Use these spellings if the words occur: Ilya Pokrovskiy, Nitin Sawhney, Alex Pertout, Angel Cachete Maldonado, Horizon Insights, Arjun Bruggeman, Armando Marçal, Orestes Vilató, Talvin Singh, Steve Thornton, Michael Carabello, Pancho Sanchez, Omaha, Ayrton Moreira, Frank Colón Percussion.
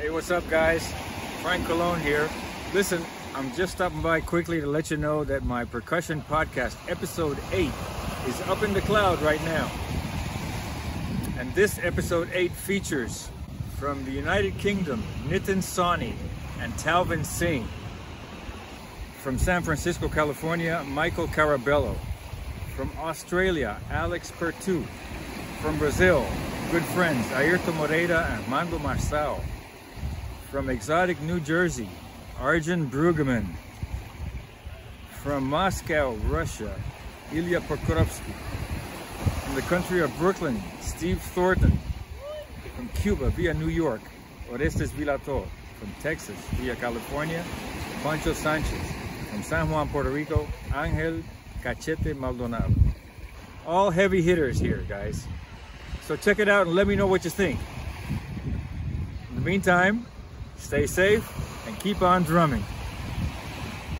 Hey, what's up guys? Frank Colón here. Listen, I'm just stopping by quickly to let you know that my percussion podcast episode 8 is up in the cloud right now. And this episode 8 features from the United Kingdom, Nitin Sawhney and Talvin Singh. From San Francisco, California, Michael Carabello. From Australia, Alex Pertout. From Brazil, good friends Ayrton Moreira and Armando Marçal. From exotic New Jersey, Arjun Bruggeman. From Moscow, Russia, Ilya Pokrovskiy. From the country of Brooklyn, Steve Thornton. From Cuba via New York, Orestes Vilató. From Texas via California, Pancho Sanchez. From San Juan, Puerto Rico, Angel Cachete Maldonado. All heavy hitters here, guys. So check it out and let me know what you think. In the meantime, stay safe and keep on drumming.